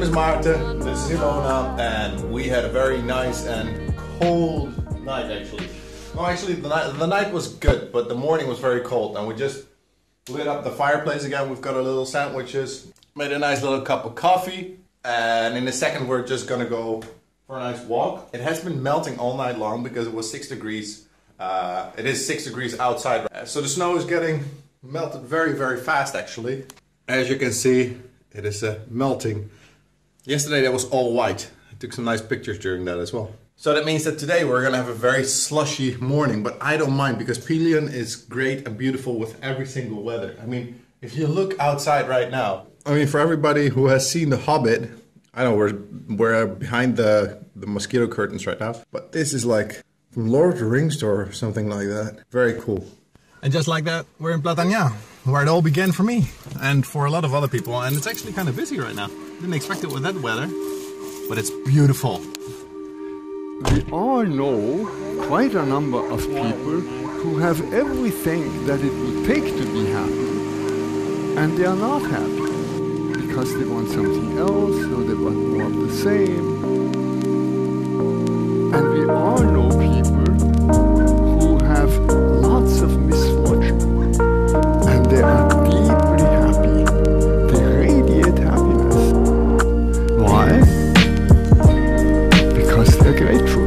name is Maarten, this is Simona, and we had a very nice and cold night actually. No, actually the night was good, but the morning was very cold, and we just lit up the fireplace again. We've got our little sandwiches, made a nice little cup of coffee, and in a second we're just gonna go for a nice walk. It has been melting all night long because it was 6 degrees. It is 6 degrees outside, so the snow is getting melted very fast actually. As you can see, it is melting. Yesterday that was all white. I took some nice pictures during that as well. So that means that today we're gonna have a very slushy morning, but I don't mind because Pelion is great and beautiful with every single weather. I mean, if you look outside right now, I mean, for everybody who has seen The Hobbit, I know we're behind the mosquito curtains right now, but this is like from Lord of the Rings or something like that. Very cool. And just like that, we're in Platania, where it all began for me and for a lot of other people. And it's actually kind of busy right now. Didn't expect it with that weather, but it's beautiful. We all know quite a number of people who have everything that it would take to be happy, and they are not happy because they want something else, or they want more of the same. And we all know people who have lots of misfortune, and they are deeply happy. They radiate happiness. Why? Because they're grateful.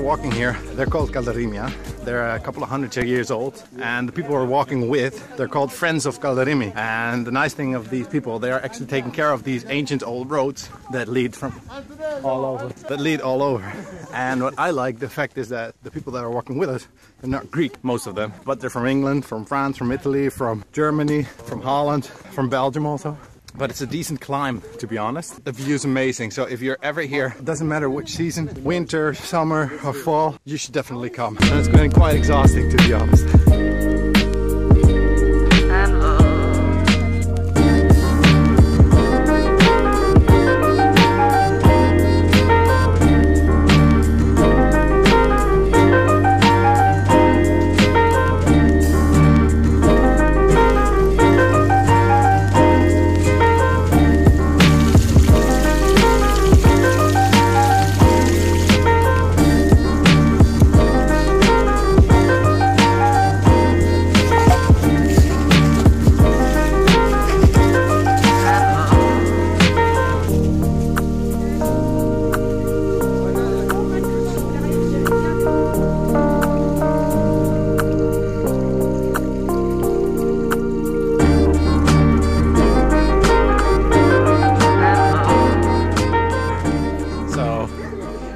Walking here, they're called Kalderimia. They're a couple of hundred years old, and the people we're walking with, they're called Friends of Kalderimia. And the nice thing of these people, they are actually taking care of these ancient old roads that lead from all over. And what I like, the fact is that the people that are walking with us, they're not Greek, most of them, but they're from England, from France, from Italy, from Germany, from Holland, from Belgium also. But it's a decent climb, to be honest. The view is amazing, so if you're ever here, it doesn't matter which season, winter, summer or fall, you should definitely come. And it's been quite exhausting, to be honest.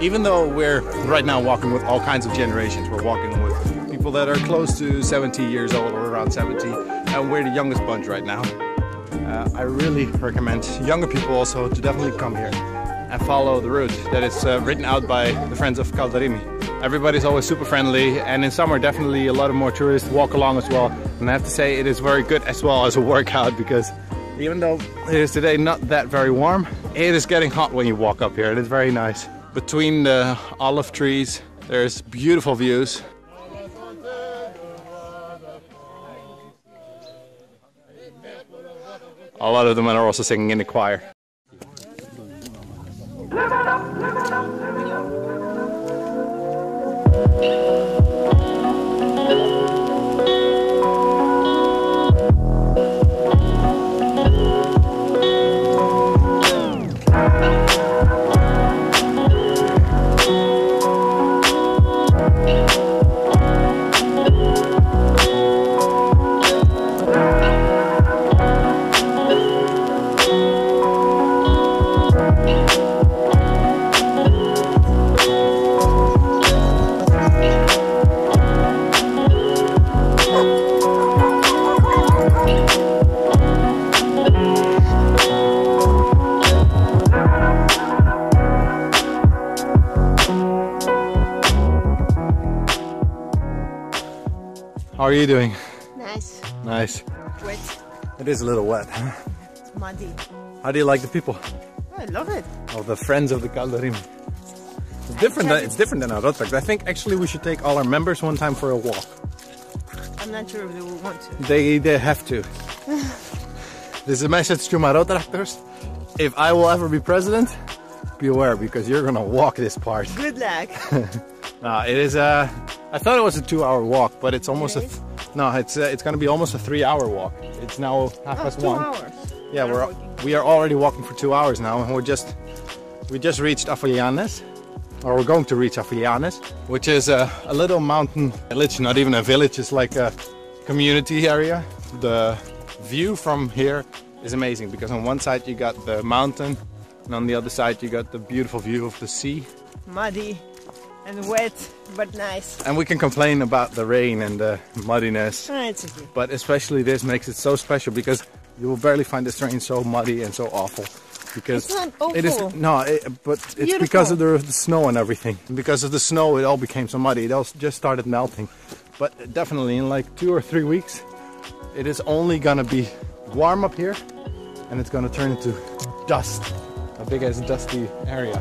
Even though we're right now walking with all kinds of generations, we're walking with people that are close to 70 years old or around 70, and we're the youngest bunch right now. I really recommend younger people also to definitely come here and follow the route that is written out by the Friends of Kalderimi. Everybody's always super friendly, and in summer definitely a lot of more tourists walk along as well. And I have to say it is very good as well as a workout, because even though it is today not that very warm, it is getting hot when you walk up here and it's very nice. Between the olive trees There's beautiful views. A lot of them are also singing in the choir. How are you doing? Nice. Nice. Wet. It is a little wet. Huh? It's muddy. How do you like the people? Oh, I love it. Oh, the friends of the Kalderimia. It's different than Rotweg. I think actually we should take all our members one time for a walk. I'm not sure if they will want to. They have to. This is a message to my Rotwegers. If I will ever be president, beware, because you're gonna walk this part. Good luck. No, it is a. I thought it was a 2-hour walk, but it's almost it's going to be almost a 3-hour walk. It's now half past one. Hours. Yeah, we are already walking for 2 hours now, and we just reached Afilianes, or we're going to reach Afilianes, which is a little mountain village, not even a village, it's like a community area. The view from here is amazing because on one side you got the mountain, and on the other side you got the beautiful view of the sea. Muddy. And wet, but nice. And we can complain about the rain and the muddiness. Oh, it's okay. But especially this makes it so special because you will barely find this rain so muddy and so awful. Because it's not awful. It is, no, but it's beautiful. Because of the snow and everything. Because of the snow it all became so muddy, it all just started melting. But definitely in like 2 or 3 weeks, it is only gonna be warm up here and it's gonna turn into dust. A big as dusty area.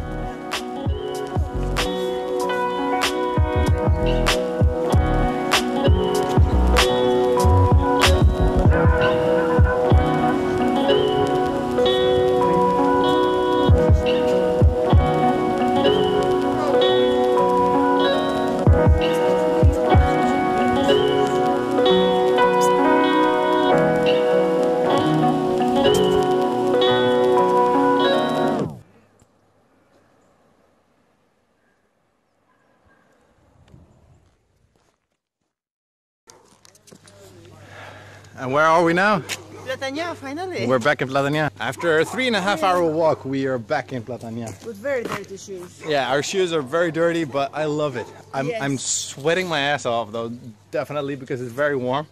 And where are we now? Platania, finally. We're back in Platania. After a 3.5-hour walk, we are back in Platania. With very dirty shoes. Yeah, our shoes are very dirty, but I love it. I'm sweating my ass off, though, definitely, because it's very warm.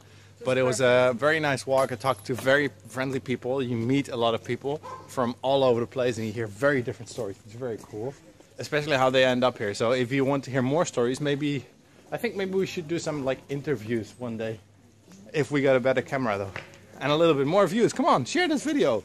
But it was a very nice walk. I talked to very friendly people. You meet a lot of people from all over the place, and you hear very different stories. It's very cool, especially how they end up here. So if you want to hear more stories, maybe... I think maybe we should do some, like, interviews one day. If we got a better camera though. And a little bit more views. Come on, share this video.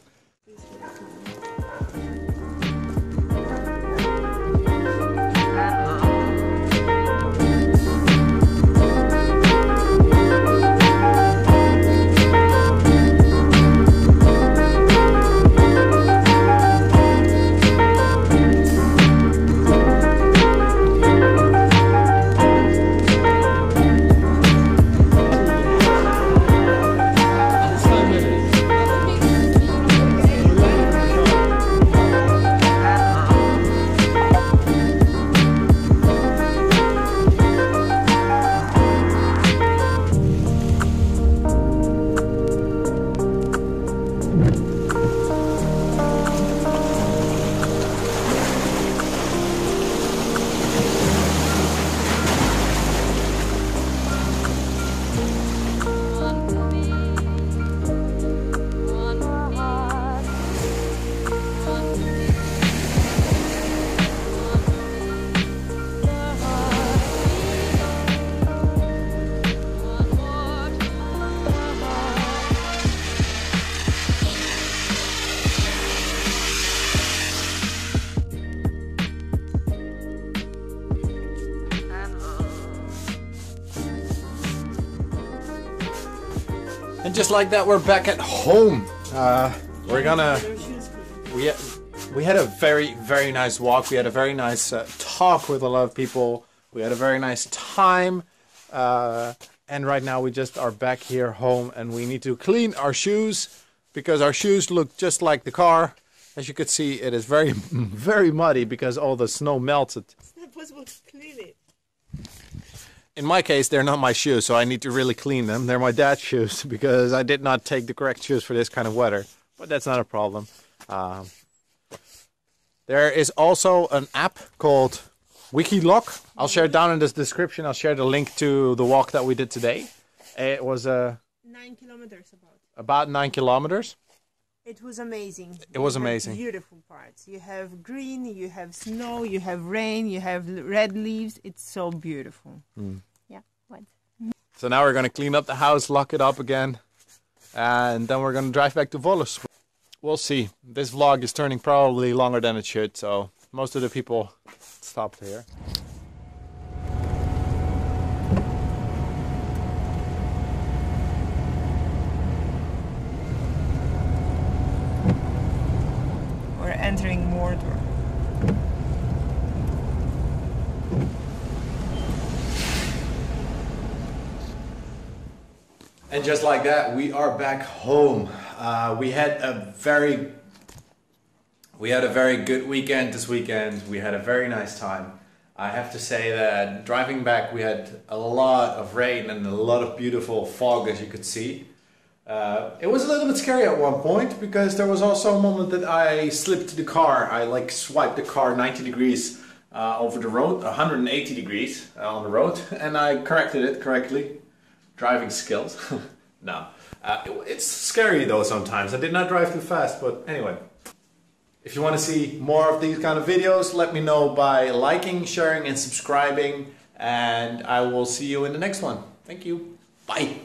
And just like that, we're back at home. We had a very, very nice walk. We had a very nice talk with a lot of people. We had a very nice time. And right now we just are back here home, and we need to clean our shoes because our shoes look just like the car. As you could see, it is very, very muddy because all the snow melted. It's not possible to clean it. In my case, they're not my shoes, so I need to really clean them. They're my dad's shoes because I did not take the correct shoes for this kind of weather. But that's not a problem. There is also an app called Wikiloc. I'll share it down in the description. I'll share the link to the walk that we did today. It was 9 kilometers about 9 kilometers. It was amazing. It was amazing. Beautiful parts. You have green, you have snow, you have rain, you have red leaves. It's so beautiful. Mm. Yeah. What? So now we're going to clean up the house, lock it up again, and then we're going to drive back to Volos. We'll see. This vlog is turning probably longer than it should, so most of the people stopped here. Entering Mordor. And just like that, we are back home. We had a very good weekend this weekend. We had a very nice time. I have to say that driving back, we had a lot of rain and a lot of beautiful fog, as you could see. It was a little bit scary at one point because there was also a moment that I slipped the car. I like swiped the car 90 degrees over the road, 180 degrees on the road, and I corrected it correctly. Driving skills. No. It's scary though sometimes. I did not drive too fast, but anyway. If you want to see more of these kind of videos, let me know by liking, sharing and subscribing, and I will see you in the next one. Thank you. Bye.